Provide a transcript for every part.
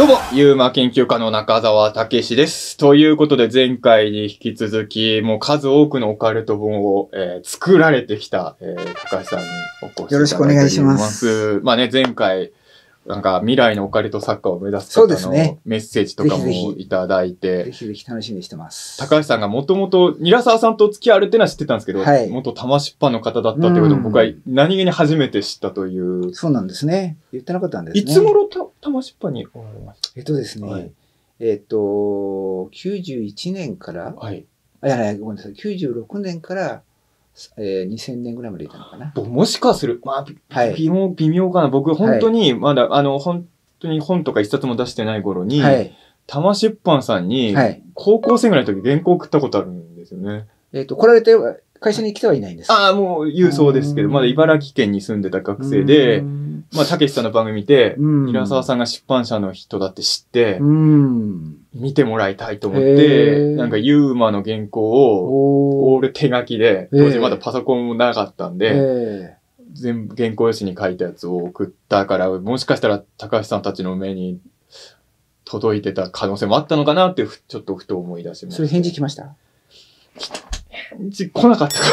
どうも、ユーマ研究家の中澤武史です。ということで、前回に引き続き、もう数多くのオカルト本を、作られてきた、高橋さんにお越しいただいております。よろしくお願いします。まあね、前回、なんか未来のオカルト作家を目指す方のメッセージとかもいただいて、ぜひぜひ楽しみにしてます。高橋さんがもともと、韮澤さんと付き合われてるのは知ってたんですけど、はい、元玉出版の方だったってことを僕は何気に初めて知ったという。そうなんですね。言ってなかったんですね。いつ頃玉出版におられました？ですね、はい、91年から、はい、ごめんなさい、96年から、2000年ぐらいまでいたのかな。もしかする、まあ、はい、微妙かな。僕、本当に、まだ、本当に本とか一冊も出してない頃に、はい、多摩出版さんに、高校生ぐらいの時、原稿送ったことあるんですよね。来られて、会社に来てはいないんですか？ああ、もう、郵送ですけど、まだ茨城県に住んでた学生で、まあ、たけしさんの番組で、韮澤さんが出版社の人だって知って、見てもらいたいと思って、なんかユーマの原稿を、俺手書きで、当時まだパソコンもなかったんで、全部原稿用紙に書いたやつを送ったから、もしかしたら高橋さんたちの目に届いてた可能性もあったのかなって、ちょっとふと思い出しました。それ返事来ました？返事来なかったか。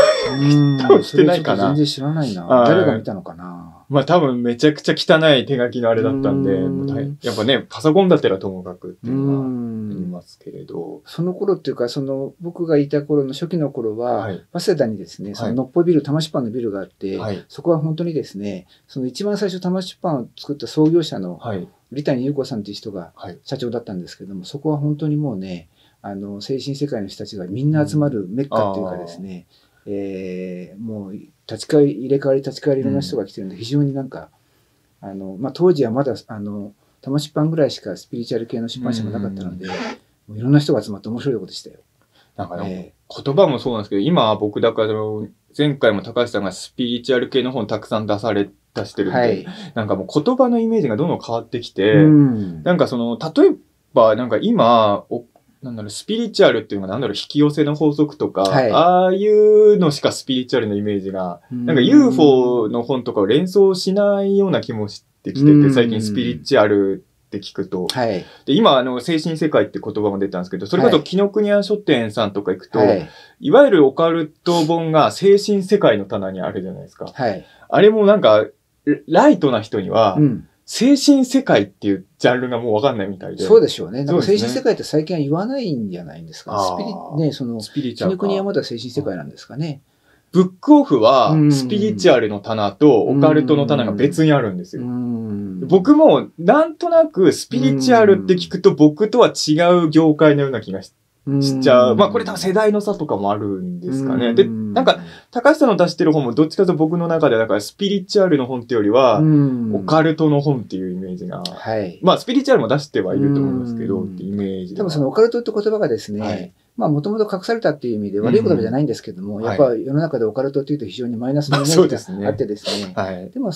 来てないかな。全然知らないな。誰が見たのかな。まあ多分めちゃくちゃ汚い手書きのあれだったんで、やっぱね、パソコンだったらともかくっていうのはありますけれど。その頃っていうか、その僕がいた頃の初期の頃は、はい、早稲田にですね、そののっぽいビル、玉出版のビルがあって、はい、そこは本当にですね、その一番最初玉出版を作った創業者の、栗谷裕子さんという人が社長だったんですけども、そこは本当にもうね、精神世界の人たちがみんな集まるメッカっていうかですね、もう、入れ替わり立ち替わりいろんな人が来てるんで、非常になんか、まあ、当時はまだ、玉出版ぐらいしかスピリチュアル系の出版社もなかったので、いろんな人が集まって面白いことでしたよ。なんかね、言葉もそうなんですけど、今僕だから、前回も高橋さんがスピリチュアル系の本たくさん出してるんで、はい、なんかもう言葉のイメージがどんどん変わってきて、なんかその、例えばなんか今、なんだろう、スピリチュアルっていうのがなんだろう、引き寄せの法則とか、はい、ああいうのしかスピリチュアルのイメージが、なんか UFO の本とかを連想しないような気もしてきてて、最近スピリチュアルって聞くと、はい、で今、精神世界って言葉も出たんですけど、それこそ紀ノ国屋書店さんとか行くと、はい、いわゆるオカルト本が精神世界の棚にあるじゃないですか。はい、あれもなんか、ライトな人には、精神世界っていうジャンルがもうわかんないみたいで。そうでしょうね。でも精神世界って最近は言わないんじゃないんですか。スピリチュアル。紀伊国屋はまだ精神世界なんですかね。ブックオフはスピリチュアルの棚とオカルトの棚が別にあるんですよ。僕もなんとなくスピリチュアルって聞くと僕とは違う業界のような気がしちゃう。まあこれ多分世代の差とかもあるんですかね。で、なんか、高橋さんの出してる本もどっちかと僕の中で、だからスピリチュアルの本っていうよりは、オカルトの本っていうイメージが。はい、まあスピリチュアルも出してはいると思いますけど、ってイメージで。多分そのオカルトって言葉がですね、はい、まあもともと隠されたっていう意味で悪い言葉じゃないんですけども、やっぱ世の中でオカルトっていうと非常にマイナスのイメージがあってですね。でも、まあ、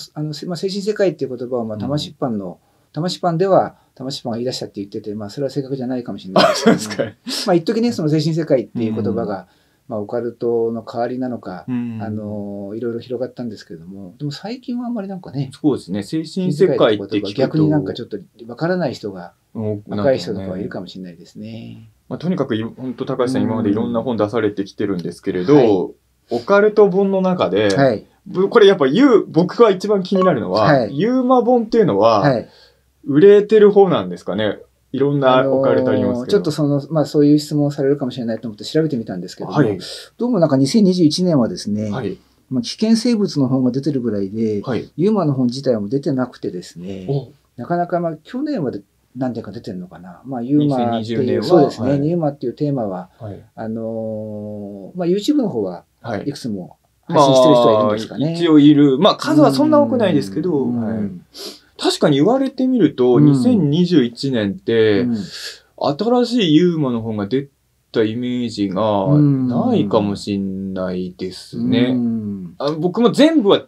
精神世界っていう言葉は、まあ玉出版の、玉出版では、玉出版が言い出したって言ってて、まあ、それは正確じゃないかもしれないですけど、ね、そうですか。まあ、一時ね、その精神世界っていう言葉が、まあ、オカルトの代わりなのか、いろいろ広がったんですけども、でも最近はあんまりなんかね、そうですね、精神世界って聞くと逆になんかちょっとわからない人が、若い人とかはいるかもしれないですね。まあ、とにかく、本当高橋さん、今までいろんな本出されてきてるんですけれど、オカルト本の中で、これやっぱ僕が一番気になるのは、ユーマ本っていうのは、売れてる方なんですかね。いろんなオカルトありますけど。ちょっとその、まあそういう質問をされるかもしれないと思って調べてみたんですけども、どうもなんか2021年はですね、まあ危険生物の本が出てるぐらいで、ユーマの本自体も出てなくてですね、なかなかまあ去年は何点か出てるのかな。まあユーマっていう、そうですね、ユーマっていうテーマは、まあ YouTube の方はいくつも配信してる人はいるんですかね。一応いる。まあ数はそんな多くないですけど、確かに言われてみると、2021年って、新しいユーマの本が出たイメージがないかもしんないですね。僕も全部は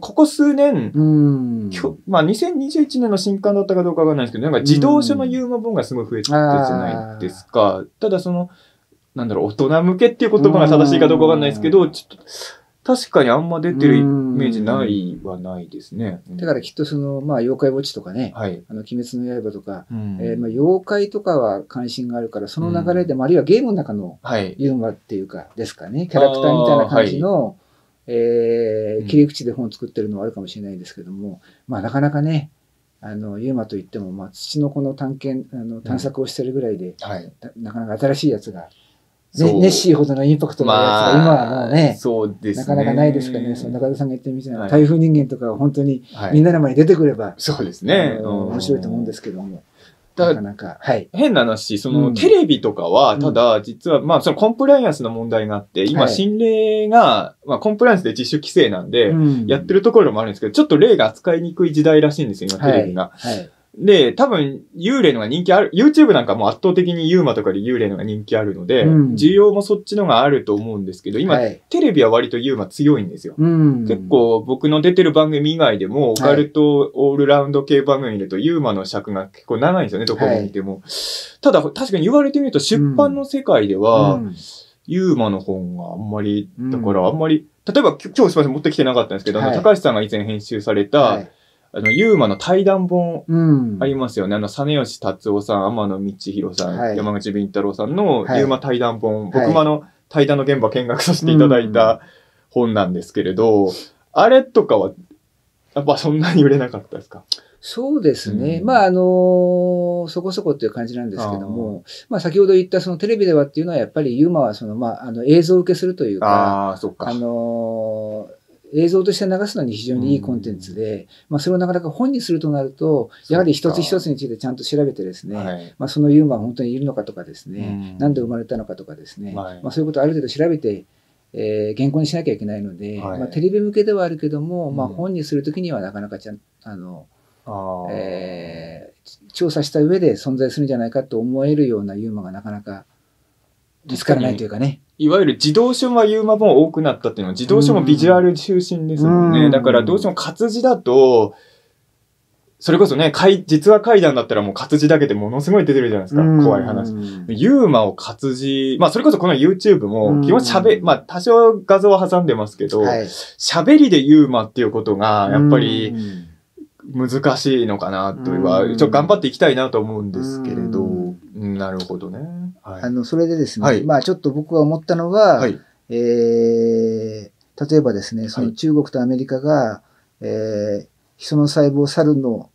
ここ数年、まあ2021年の新刊だったかどうかわかんないですけど、なんか自動書のユーマ本がすごい増えてたじゃないですか。ただその、なんだろう、大人向けっていう言葉が正しいかどうかわかんないですけど、ちょっと、確かにあんま出てるイメージないはないですね。だからきっとその、まあ、妖怪ウォッチとかね、はい、鬼滅の刃とか、まあ、妖怪とかは関心があるから、その流れでも、あるいはゲームの中のユーモアっていうか、ですかね、キャラクターみたいな感じの、切り口で本を作ってるのはあるかもしれないんですけども、まあ、なかなかね、ユーマといっても、まあ、土のこの探索をしてるぐらいで、はい、なかなか新しいやつが、ネッシーほどのインパクトのやつは今はもうね、なかなかないですかね。その中田さんが言ってみたいな、台風人間とかは本当にみんなの前に出てくれば、そうですね。面白いと思うんですけども。なかなか。変な話、そのテレビとかは、ただ実は、まあそのコンプライアンスの問題があって、今心霊が、まあコンプライアンスで自主規制なんで、やってるところもあるんですけど、ちょっと霊が扱いにくい時代らしいんですよ、今テレビが。で、多分、幽霊のが人気ある、YouTube なんかも圧倒的にユーマとかで幽霊のが人気あるので、需要もそっちのがあると思うんですけど、今、テレビは割とユーマ強いんですよ。結構僕の出てる番組以外でも、オカルトオールラウンド系番組でとユーマの尺が結構長いんですよね、どこも見ても。ただ、確かに言われてみると、出版の世界では、ユーマの本があんまり、だからあんまり、例えば今日すみません、持ってきてなかったんですけど、高橋さんが以前編集された、ユーマの対談本ありますよね。実吉達夫さん、天野道弘さん、山口敏太郎さんのユーマ対談本。僕も対談の現場見学させていただいた本なんですけれど、あれとかは、やっぱそんなに売れなかったですか？そうですね。まあ、そこそこっていう感じなんですけども、まあ、先ほど言ったそのテレビではっていうのは、やっぱりユーマはその、まあ、映像受けするというか、映像として流すのに非常にいいコンテンツで、まあそれをなかなか本にするとなると、やはり一つ一つについてちゃんと調べてですね、まあそのユーマは本当にいるのかとかですね、何で生まれたのかとかですね、まあそういうことをある程度調べて、原稿にしなきゃいけないので、まあテレビ向けではあるけども、まあ本にするときにはなかなかちゃん、調査した上で存在するんじゃないかと思えるようなユーマがなかなか見つからないというかね。いわゆる自動書はユーマ本多くなったっていうのは、自動書もビジュアル中心ですもんね。だからどうしても活字だと、それこそね、実話怪談だったらもう活字だけでものすごい出てるじゃないですか。怖い話。ユーマを活字、まあそれこそこの YouTube も、基本まあ多少画像は挟んでますけど、喋りでユーマっていうことが、やっぱり難しいのかなとは、ちょっと頑張っていきたいなと思うんですけれど。なるほどね。それでですね、まあちょっと僕は思ったのは、例えばですね、その中国とアメリカが、人の細胞、猿の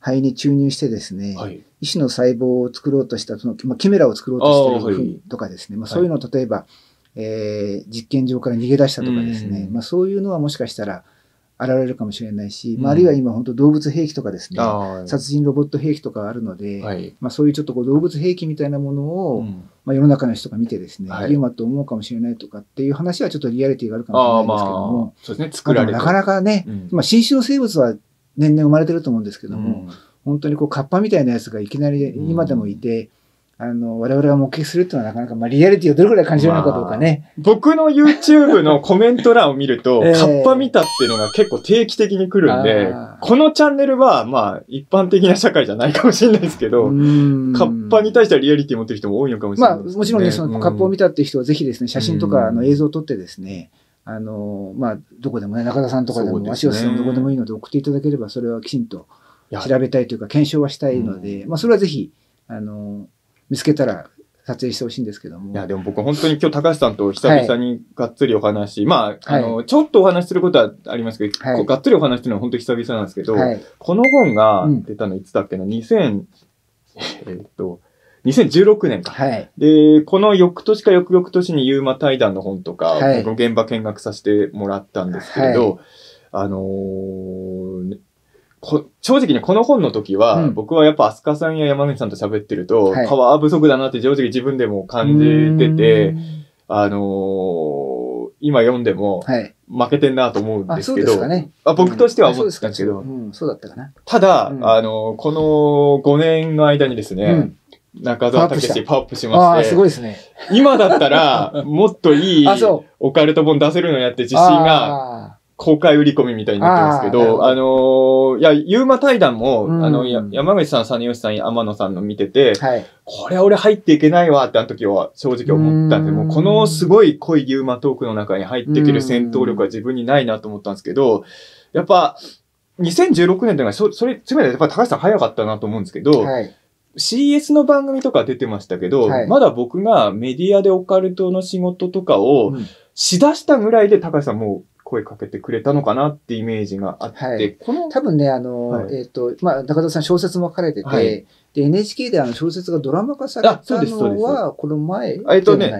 肺に注入してですね、医師の細胞を作ろうとした、そのキメラを作ろうとしているとかですね、そういうのを例えば、実験場から逃げ出したとかですね、そういうのはもしかしたら、現れるかもしれないし、あるいは今本当動物兵器とかですね、殺人ロボット兵器とかあるので、そういうちょっとこう動物兵器みたいなものを、世の中の人が見てですね、ユーマと思うかもしれないとかっていう話はちょっとリアリティがあるかもしれないですけども、そうですね、作られてなかなかね、新種の生物は年々生まれてると思うんですけども、本当にこうカッパみたいなやつがいきなり今でもいて、我々が目撃するっていうのはなかなか、まあ、リアリティをどれくらい感じられるのかどうかね。僕の YouTube のコメント欄を見ると、カッパ見たっていうのが結構定期的に来るんで、このチャンネルは、まあ、一般的な社会じゃないかもしれないですけど、カッパに対してはリアリティを持ってる人も多いのかもしれないですね。まあ、もちろんね、そのカッパを見たっていう人はぜひですね、写真とか映像を撮ってですね、まあ、どこでもね、中田さんとかでも、足尾さんどこでもいいので送っていただければ、それはきちんと調べたいというか、検証はしたいので、まあ、それはぜひ、見つけたら撮影してほしいんですけども。いや、でも僕本当に今日高橋さんと久々にがっつりお話、まあ、ちょっとお話しすることはありますけど、がっつりお話するのは本当に久々なんですけど、この本が出たのいつだっけな、2016年か。で、この翌年か翌々年にユーマ対談の本とか、僕も現場見学させてもらったんですけれど、正直ね、この本の時は、僕はやっぱ飛鳥さんや山口さんと喋ってると、パワー不足だなって正直自分でも感じてて、今読んでも、負けてんなと思うんですけど、僕としては思ってたんですけど、ただ、この5年の間にですね、中澤武史パワーアップしまして、今だったら、もっといいオカルト本出せるのやって自信が、公開売り込みみたいになってますけど、ユーマ対談も、山口さん、実吉さん、天野さんの見てて、はい、これは俺入っていけないわってあの時は正直思ったんで、もうこのすごい濃いユーマトークの中に入っていける戦闘力は自分にないなと思ったんですけど、やっぱ、2016年というのは、それやっぱ高橋さん早かったなと思うんですけど、はい、CS の番組とか出てましたけど、はい、まだ僕がメディアでオカルトの仕事とかをしだしたぐらいで高橋さんもう声かけてくれたのかなってイメージがあって、はい、この多分ね、はい、まあ、中田さん小説も書かれてて、はい、で NHK で小説がドラマ化されたのは、この前。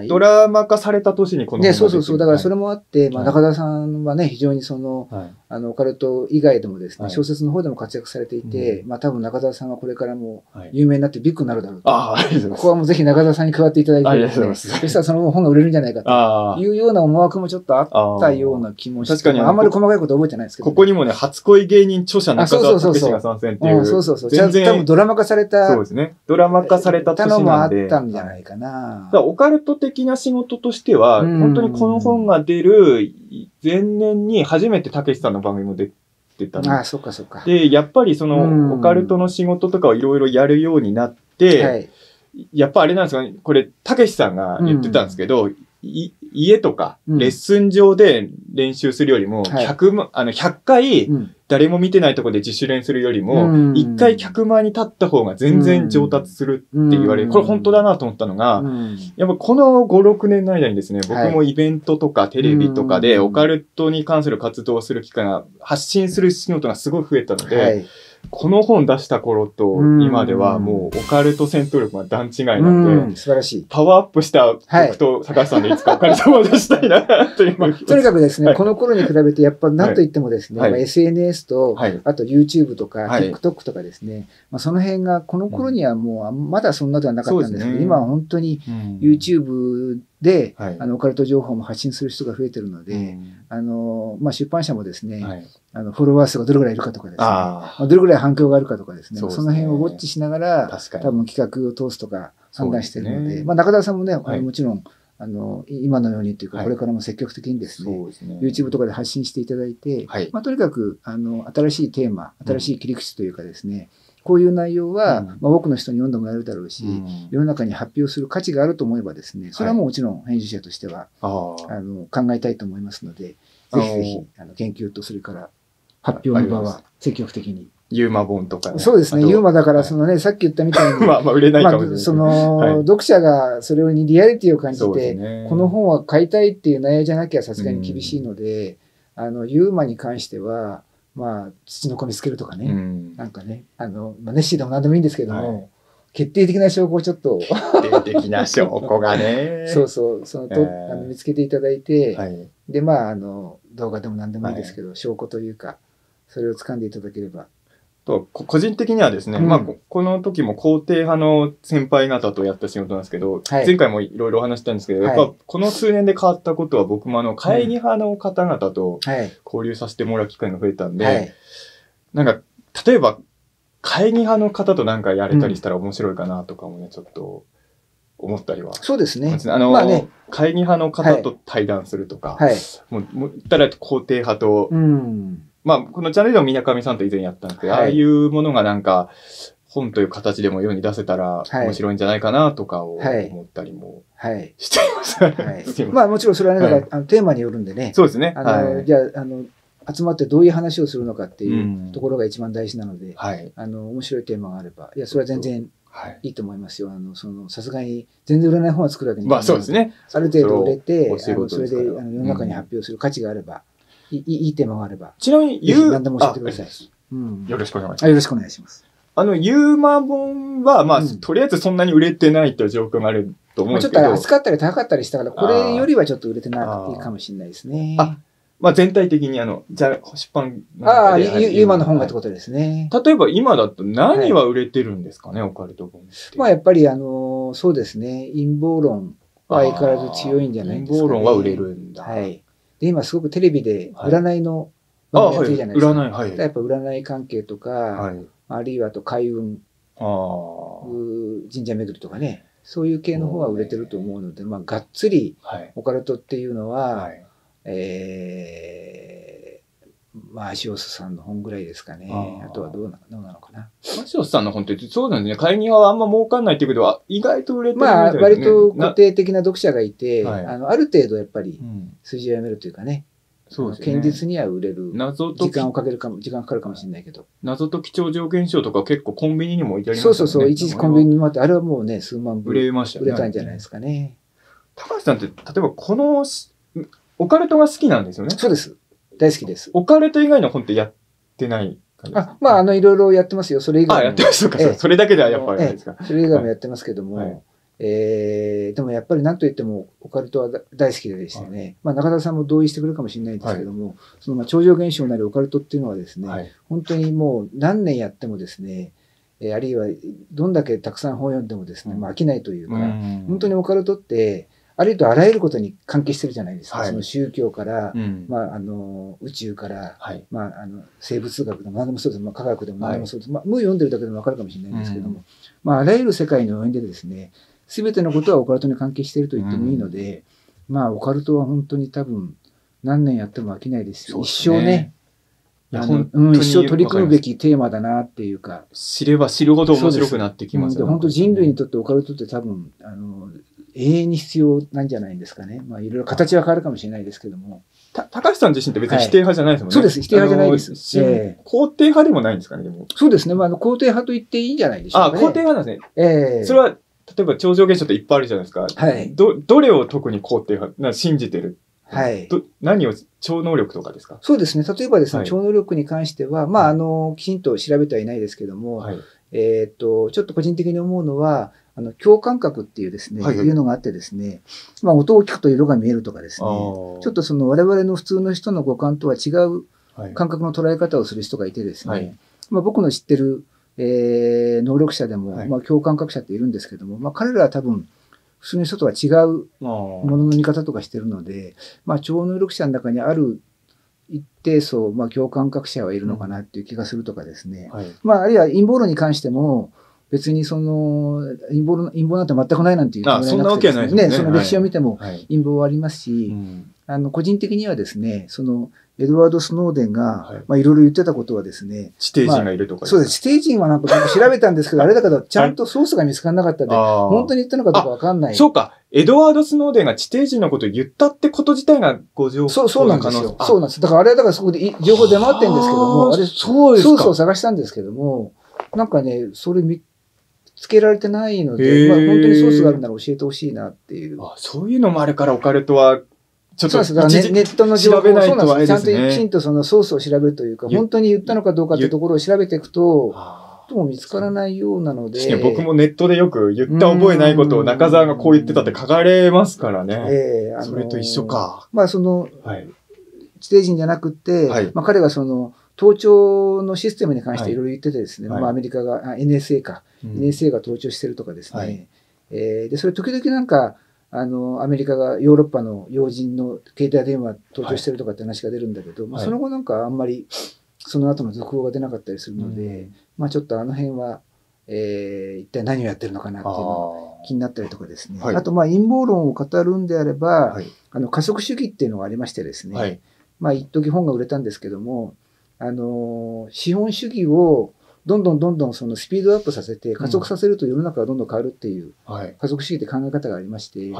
ドラマ化された年にこの前。そうそうそう。だからそれもあって、まあ中田さんはね、非常にその、オカルト以外でもですね、小説の方でも活躍されていて、まあ多分中田さんはこれからも有名になってビッグになるだろうと。ここはもうぜひ中田さんに加わっていただいて、そしたらその本が売れるんじゃないかというような思惑もちょっとあったような気もして、確かにあんまり細かいこと覚えてないですけど。ここにもね、初恋芸人著者中田武史が参戦っていう。そうそうそう。多分ドラマ化された、そうですね。ドラマ化された年なんで。たのもあったんじゃないかな。オカルト的な仕事としては、本当にこの本が出る前年に初めてたけしさんの番組も出てたんで。ああ、そっかそっか。で、やっぱりその、オカルトの仕事とかをいろいろやるようになって、はい、やっぱあれなんですかね、これ、たけしさんが言ってたんですけど、家とか、レッスン上で練習するよりも、100回、誰も見てないところで自主練するよりも、一回客前に立った方が全然上達するって言われる。これ本当だなと思ったのが、やっぱこの5、6年の間にですね、僕もイベントとかテレビとかでオカルトに関する活動をする機会が、発信する仕事がすごい増えたので、この本出した頃と今ではもうオカルト戦闘力が段違いなんで、素晴らしい。パワーアップした僕と高橋さんでいつかオカルトを出したいなという。とにかくですね、この頃に比べてやっぱ何と言ってもですね、SNS と、あと YouTube とか TikTok とかですね、その辺がこの頃にはもうまだそんなではなかったんですけど、今は本当に YouTube でオカルト情報も発信する人が増えてるので、出版社もですね、フォロワー数がどれぐらいいるかとかですね、どれぐらい反響があるかとかですね、その辺をウォッチしながら、多分企画を通すとか判断しているので、中田さんもね、もちろん、今のようにというか、これからも積極的にですね、YouTube とかで発信していただいて、とにかく、新しいテーマ、新しい切り口というかですね、こういう内容は、多くの人に読んでもらえるだろうし、世の中に発表する価値があると思えばですね、それはもうもちろん編集者としては、考えたいと思いますので、ぜひぜひ、研究とそれから、発表の場は積極的に。ユーマ本とかね。そうですね。ユーマだから、そのね、さっき言ったみたいに。まあ、売れないかもしれない。その、読者がそれにリアリティを感じて、この本は買いたいっていう内容じゃなきゃさすがに厳しいので、ユーマに関しては、まあ、土のこみつけるとかね。なんかね、ネッシーでも何でもいいんですけども、決定的な証拠をちょっと。決定的な証拠がね。そうそう。見つけていただいて、で、まあ、動画でも何でもいいですけど、証拠というか、それを掴んでいただければ。個人的にはですね、まあ、この時も肯定派の先輩方とやった仕事なんですけど、前回もいろいろお話したんですけど、やっぱこの数年で変わったことは僕も会議派の方々と交流させてもらう機会が増えたんで、なんか、例えば会議派の方となんかやれたりしたら面白いかなとかもね、ちょっと思ったりは。そうですね。会議派の方と対談するとか、もう言ったら肯定派と、まあ、このチャンネルでも水上さんと以前やったんですけど、ああいうものがなんか、本という形でも世に出せたら面白いんじゃないかなとかを思ったりもしています。まあ、もちろんそれはね、だからテーマによるんでね。そうですね。じゃあ、集まってどういう話をするのかっていうところが一番大事なので、面白いテーマがあれば、いや、それは全然いいと思いますよ。さすがに、全然売れない本は作るわけにいかない。まあ、そうですね。ある程度売れて、それで世の中に発表する価値があれば、いいテーマがあれば。ちなみに、何でも教えてください。よろしくお願いします。よろしくお願いします。ユーマ本は、まあ、とりあえずそんなに売れてないという状況があると思うんですけど。ちょっと暑かったり高かったりしたから、これよりはちょっと売れてないかもしれないですね。まあ、全体的に、じゃあ、出版。ああ、ユーマの本がってことですね。例えば今だと何は売れてるんですかね、オカルト本。まあ、やっぱり、そうですね、陰謀論は相変わらず強いんじゃないですかね。陰謀論は売れるんだ。はい。で、今すごくテレビで占いの番組やってるじゃないですか。やっぱ占い関係とか、あるいはあと開運、神社巡りとかね、そういう系の方は売れてると思うので、まあ、がっつりオカルトっていうのは、まあ、足尾さんの本ぐらいですかね。あとはどうなのかな。足尾さんの本って、そうなんですね。買いにはあんま儲かんないっていうけど、意外と売れてるみたいですね。まあ、割と固定的な読者がいて、はい、ある程度やっぱり、数字を読めるというかね。そうですね。堅実には売れる。時間かかるかもしれないけど。謎と基調上現象とか結構コンビニにも置いてありましたね。そうそうそう。一時コンビニにもあって、あれはもうね、数万部売れましたね。売れたんじゃないですかね。高橋さんって、例えばこの、オカルトが好きなんですよね。そうです。大好きです。オカルト以外の本ってやってない感じですか？まあ、いろいろやってますよ。それ以外も。あ、やってますか。それだけではやっぱりないですか。それ以外もやってますけども、はい、でもやっぱり何と言ってもオカルトは大好きでしてね、はい、まあ中田さんも同意してくれるかもしれないんですけども、はい、そのまあ超常現象なりオカルトっていうのはですね、はい、本当にもう何年やってもですね、あるいはどんだけたくさん本読んでもですね、まあ飽きないというか、本当にオカルトって、あるいはあらゆることに関係してるじゃないですか。はい、その宗教から、まあ、宇宙から、はい、まあ、生物学でも何でもそうです。まあ、科学でも何でもそうです。はい、まあ、無を読んでるだけでもわかるかもしれないんですけども、まあ、あらゆる世界の上でですね、すべてのことはオカルトに関係していると言ってもいいので、まあ、オカルトは本当に多分、何年やっても飽きないですよ。一生ね。一生取り組むべきテーマだなっていうか。知れば知るほど面白くなってきますよね。本当人類にとってオカルトって多分、永遠に必要なんじゃないんですかね。まあ、いろいろ形は変わるかもしれないですけども。高橋さん自身って別に否定派じゃないですもんね。そうです。否定派じゃないです。肯定派でもないんですかね、でも。そうですね。まあ、肯定派と言っていいんじゃないでしょうか。肯定派なんですね。それは、例えば、超常現象っていっぱいあるじゃないですか。はい。どれを特に肯定派、信じてる。はい。何を、超能力とかですか？そうですね。例えばですね、超能力に関しては、まあ、きちんと調べてはいないですけども、ちょっと個人的に思うのは、共感覚っていうですね、いうのがあってですね、まあ音を聞くと色が見えるとかですね、ちょっとその我々の普通の人の五感とは違う感覚の捉え方をする人がいてですね、まあ僕の知ってる、能力者でも、まあ共感覚者っているんですけども、まあ彼らは多分普通の人とは違うものの見方とかしてるので、まあ超能力者の中にある一定層、まあ共感覚者はいるのかなっていう気がするとかですね、まああるいは陰謀論に関しても、別にその、陰謀なんて全くないなんていうのは、そんなわけはないですね。その歴史を見ても陰謀はありますし、個人的にはですね、その、エドワード・スノーデンが、まあいろいろ言ってたことはですね、地底人がいるとか。そうです。地底人はなんか調べたんですけど、あれだけど、ちゃんとソースが見つからなかったんで、本当に言ったのかどうかわかんない。そうか。エドワード・スノーデンが地底人のことを言ったってこと自体がご情報の可能性。そうなんですよ。そうなんです。だからあれはだからそこで情報出回ってるんですけども、あれ、ソースを探したんですけども、なんかね、それつけられてないので、まあ本当にソースがあるなら教えてほしいなっていう。あ、そういうのもあれからオカルトは、ちょっとそうですね。ネットの情報を、そうなんです。ちゃんときちんとそのソースを調べるというか、本当に言ったのかどうかってところを調べていくと、とも見つからないようなので。僕もネットでよく言った覚えないことを中澤がこう言ってたって書かれますからね。それと一緒か。まあその、地底人じゃなくて、まあ彼がその、盗聴のシステムに関していろいろ言っててですね、まあアメリカが、NSA か、NSA が盗聴してるとかですね、で、それ時々なんか、アメリカがヨーロッパの要人の携帯電話盗聴してるとかって話が出るんだけど、まあその後なんかあんまり、その後の続報が出なかったりするので、まあちょっとあの辺は、一体何をやってるのかなっていうの気になったりとかですね、あとまあ陰謀論を語るんであれば、加速主義っていうのがありましてですね、まあ一時本が売れたんですけども、資本主義をどんどんそのスピードアップさせて加速させると世の中がどんどん変わるっていう、加速主義って考え方がありまして、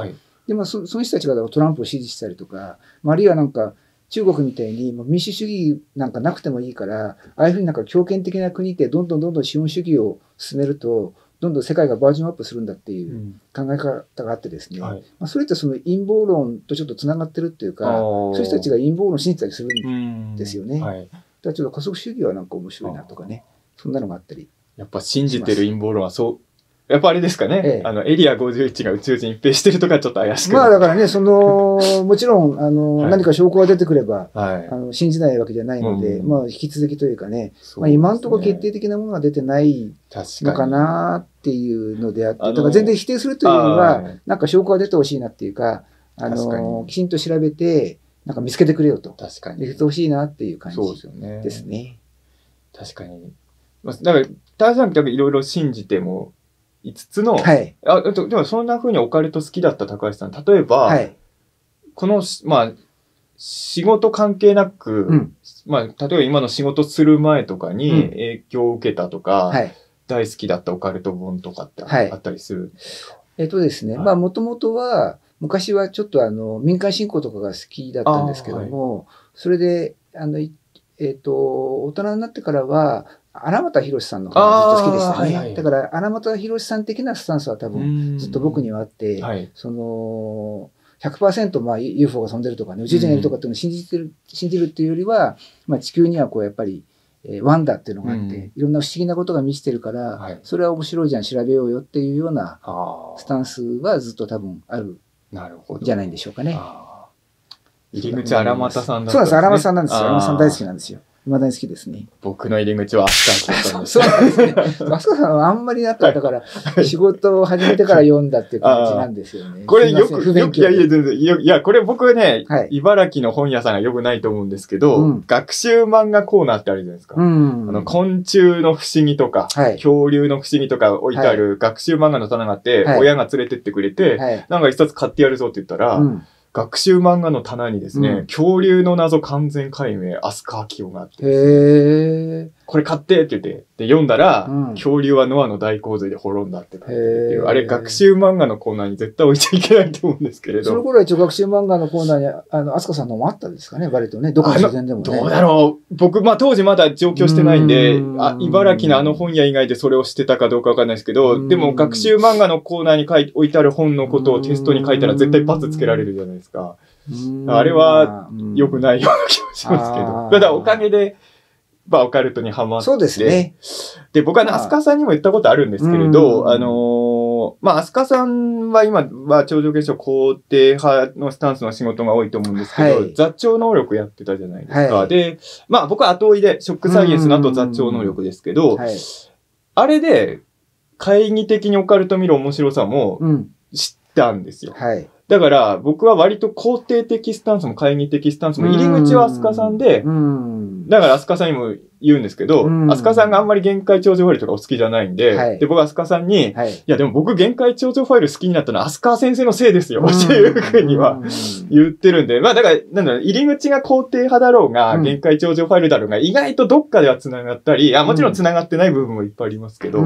で、まあその人たちがトランプを支持したりとか、あるいはなんか中国みたいに民主主義なんかなくてもいいから、ああいうふうになんか強権的な国でどんどん資本主義を進めると、どんどん世界がバージョンアップするんだっていう考え方があってですね、それってその陰謀論とちょっとつながってるっていうか、そういう人たちが陰謀論を信じたりするんですよね。ちょっと加速主義はなんか面白いなとかね、そんなのがあったり。やっぱ信じてる陰謀論はそう、やっぱあれですかね、エリア51が宇宙人一平してるとかちょっと怪しく。まあだからね、その、もちろん、何か証拠が出てくれば、信じないわけじゃないので、まあ引き続きというかね、まあ今のところ決定的なものが出てないのかなっていうのであって、だから全然否定するというよりは、なんか証拠が出てほしいなっていうか、きちんと調べて、なんか見つけてくれよと。確かに。見つけてほしいなっていう感じですね。確かに。だから、大さんっていろいろ信じても5つの、でもそんな風にオカルト好きだった高橋さん、例えば、この、まあ、仕事関係なく、うん、まあ、例えば今の仕事する前とかに影響を受けたとか、うん、はい、大好きだったオカルト本とかってあったりする、はい、ですね、はい、まあ、もともとは、昔はちょっと民間信仰とかが好きだったんですけども、はい、それで、大人になってからは、荒俣宏さんの方がずっと好きでしたね。はいはい、だから、荒俣宏さん的なスタンスは多分、ずっと僕にはあって、はい、その、100% まあ UFO が飛んでるとかね、宇宙人がいるとかっていうのを信じるっていうよりは、まあ、地球にはこう、やっぱり、ワンダーっていうのがあって、うん、いろんな不思議なことが満ちてるから、はい、それは面白いじゃん、調べようよっていうようなスタンスはずっと多分ある。なるほど。じゃないんでしょうかね。入り口荒俣さんだったんですね。そうなんです。荒俣さんなんですよ。荒俣さん大好きなんですよ。未だに好きですね。僕の入り口は飛鳥さんです。そうなんですね。飛鳥さんはあんまりなかったから、仕事を始めてから読んだっていう感じなんですよね。これよく、いや、これ僕ね、茨城の本屋さんがよくないと思うんですけど、学習漫画コーナーってあるじゃないですか。昆虫の不思議とか、恐竜の不思議とか置いてある学習漫画の棚があって、親が連れてってくれて、なんか一冊買ってやるぞって言ったら、学習漫画の棚にですね、うん、恐竜の謎完全解明、飛鳥明夫があって、ね、これ買ってって言って、で読んだら、うん、恐竜はノアの大洪水で滅んだって書いてる。あれ学習漫画のコーナーに絶対置いちゃいけないと思うんですけれど。その頃は一応学習漫画のコーナーに、飛鳥さんのもあったんですかね、割とね、どこか自然でもね。どうだろう。僕、まあ当時まだ上京してないんで、茨城の本屋以外でそれをしてたかどうかわかんないですけど、でも学習漫画のコーナーに置いてある本のことをテストに書いたら絶対罰つけられるじゃないですか。あれは良くないような気もしますけど。ただおかげで、まあ、オカルトにハマって。そうですね。で、僕は飛鳥さんにも言ったことあるんですけれど、まあ、飛鳥さんは今は超常現象肯定派のスタンスの仕事が多いと思うんですけど、はい、座長能力やってたじゃないですか。はい、で、まあ、僕は後追いで、ショックサイエンスの後座長能力ですけど、はい、あれで、懐疑的にオカルト見る面白さも知ったんですよ。うん、はい。だから、僕は割と肯定的スタンスも懐疑的スタンスも入り口は飛鳥さんで、だから飛鳥さんにも言うんですけど、飛鳥さんがあんまり限界超常ファイルとかお好きじゃないんで、はい、で、僕は飛鳥さんに、はい、いやでも僕限界超常ファイル好きになったのは飛鳥先生のせいですよ、っていうふうには言ってるんで、まあだから、なんだろう、入り口が肯定派だろうが、限界超常ファイルだろうが、意外とどっかでは繋がったり、もちろん繋がってない部分もいっぱいありますけど、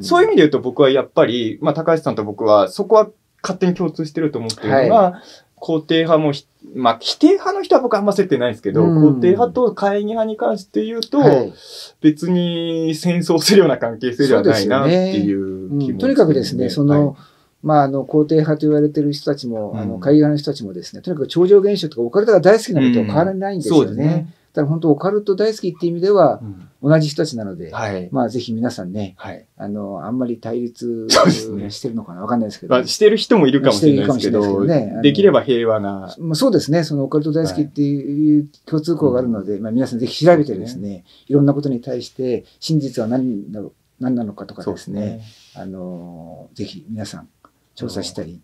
そういう意味で言うと僕はやっぱり、まあ高橋さんと僕はそこは勝手に共通してると思ってるのが、はい、肯定派も、まあ、否定派の人は僕はあんま接点ないんですけど、肯定派と懐疑派に関して言うと、はい、別に戦争するような関係性ではないなっていう気も、ね、とにかくですね、その、はい、まあ、肯定派と言われてる人たちも、懐疑派の人たちもですね、とにかく超常現象とかオカルトが大好きなことは変わらないんですよね。だから本当オカルト大好きっていう意味では、同じ人たちなので、まあぜひ皆さんね、あんまり対立してるのかなわかんないですけど。してる人もいるかもしれないですけど、できれば平和な。そうですね、そのオカルト大好きっていう共通項があるので、皆さんぜひ調べてですね、いろんなことに対して真実は何なのかとかですね、ぜひ皆さん調査したり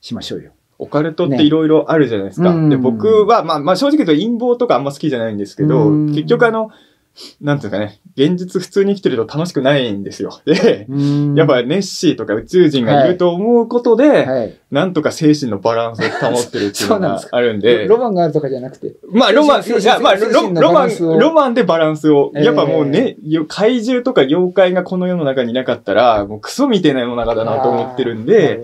しましょうよ。オカルトっていろいろあるじゃないですか。ね、で、僕は、まあ正直言うと陰謀とかあんま好きじゃないんですけど、結局なんていうかね、現実普通に生きてると楽しくないんですよ。で、やっぱネッシーとか宇宙人がいると思うことで、なんとか精神のバランスを保ってるっていうのがあるんで。ロマンがあるとかじゃなくて。まあロマン、ロマンでバランスを。やっぱもうね、怪獣とか妖怪がこの世の中にいなかったら、もうクソみたいな世の中だなと思ってるんで、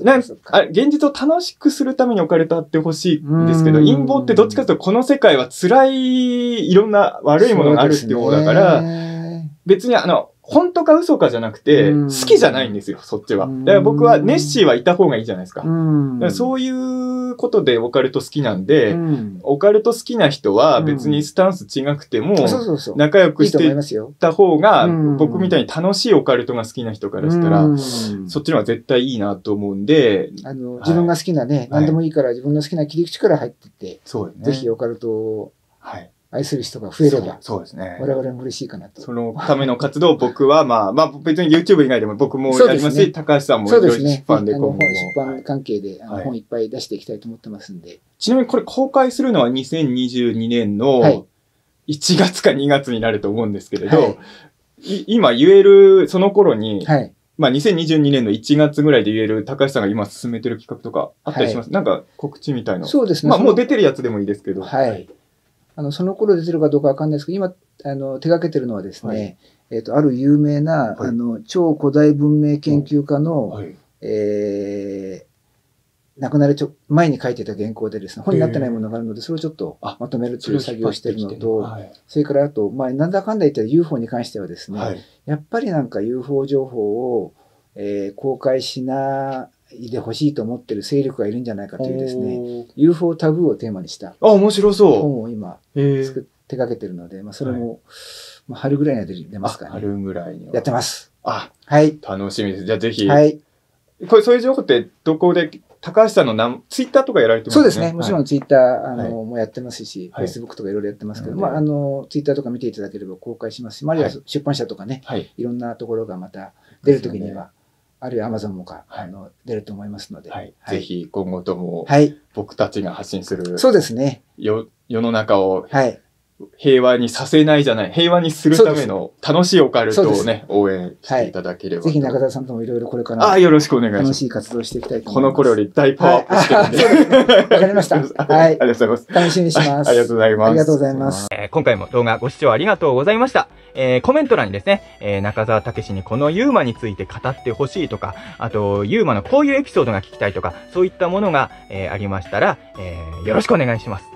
現実を楽しくするためにオカルトあってほしいんですけど、陰謀ってどっちかというとこの世界は辛いいろんな悪いものがあるっていう方だから、別に本当か嘘かじゃなくて、好きじゃないんですよ、そっちは。だから僕はネッシーはいた方がいいじゃないですか。だからそういうことでオカルト好きなんで、オカルト好きな人は別にスタンス違くても、仲良くしていった方が、僕みたいに楽しいオカルトが好きな人からしたら、そっちの方が絶対いいなと思うんで。自分が好きなね、何でもいいから自分の好きな切り口から入ってって、ぜひオカルトを。愛する人が増えれば、そうですね。我々も嬉しいかなと。そのための活動を僕は、まあ、別に YouTube 以外でも僕もやりますし、高橋さんもいろいろ出版で今後も。出版関係で本いっぱい出していきたいと思ってますんで。ちなみにこれ公開するのは2022年の1月か2月になると思うんですけれど、今言えるその頃に、まあ、2022年の1月ぐらいで言える高橋さんが今進めてる企画とかあったりします、はい、なんか告知みたいな。そうですね。まあ、もう出てるやつでもいいですけど。はい。その頃出てるかどうかわかんないですけど、今、手がけてるのはですね、はい、ある有名な、はい、超古代文明研究家の、はい、亡くなる前に書いてた原稿でですね、本になってないものがあるので、それをちょっとまとめるという作業をしているのと、はい、それからあと、まあ、なんだかんだ言ったら UFO に関してはですね、はい、やっぱりなんか UFO 情報を、公開しないでほしいと思ってる勢力がいるんじゃないかというですね、UFO タブーをテーマにした本を今手掛けてるので、まあ、それも、はいまあ、春ぐらいには出ますかね。春ぐらいには。やってます。あ、はい。楽しみです。じゃあぜひ、はい、そういう情報ってどこで高橋さんのツイッターとかやられてますね。そうですね。もちろんツイッター、はい、もやってますし、はい、Facebook とかいろいろやってますけど、はい、まあ、ツイッターとか見ていただければ公開しますし、まあ、あるいは出版社とかね、はい、いろんなところがまた出るときには、あるいは Amazon もか、はい、出ると思いますので、はいはい、ぜひ今後とも、僕たちが発信する、はい、そうですね。世の中を、はい、平和にさせないじゃない、平和にするための楽しいオカルトをね、応援していただければ。ぜひ中田さんともいろいろこれから、よろしくお願いします。楽しい活動をしていきたいと思います。この頃より大パワーアップしてるんで。わかりました。はい。ありがとうございます。楽しみにします。ありがとうございます。ありがとうございます。今回も動画ご視聴ありがとうございました。コメント欄にですね、中澤武史にこのユーマについて語ってほしいとか、あと、ユーマのこういうエピソードが聞きたいとか、そういったものが、ありましたら、よろしくお願いします。